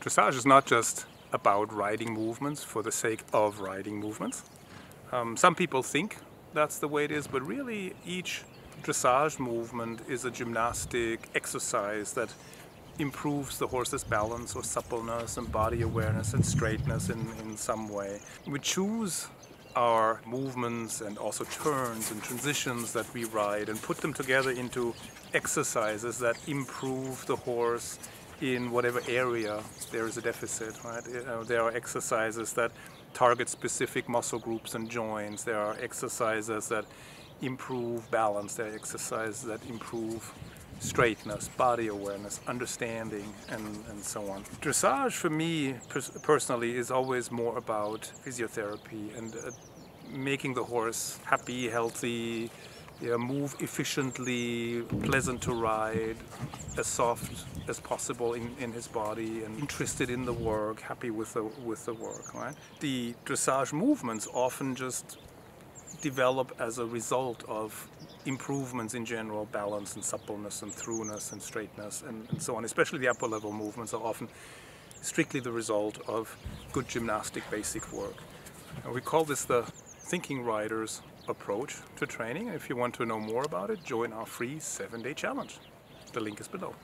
Dressage is not just about riding movements for the sake of riding movements. Some people think that's the way it is, but really each dressage movement is a gymnastic exercise that improves the horse's balance or suppleness and body awareness and straightness in some way. We choose our movements and also turns and transitions that we ride and put them together into exercises that improve the horse in whatever area there is a deficit, right? There are exercises that target specific muscle groups and joints. There are exercises that improve balance. There are exercises that improve straightness, body awareness, understanding, and so on. Dressage for me personally is always more about physiotherapy and making the horse happy, healthy, move efficiently, pleasant to ride, as soft as possible in his body, and interested in the work, happy with the work, right? The dressage movements often just develop as a result of improvements in general balance and suppleness and throughness and straightness and so on. Especially the upper level movements are often strictly the result of good gymnastic basic work. And we call this the thinking rider's approach to training. If you want to know more about it, join our free 7-day challenge. The link is below.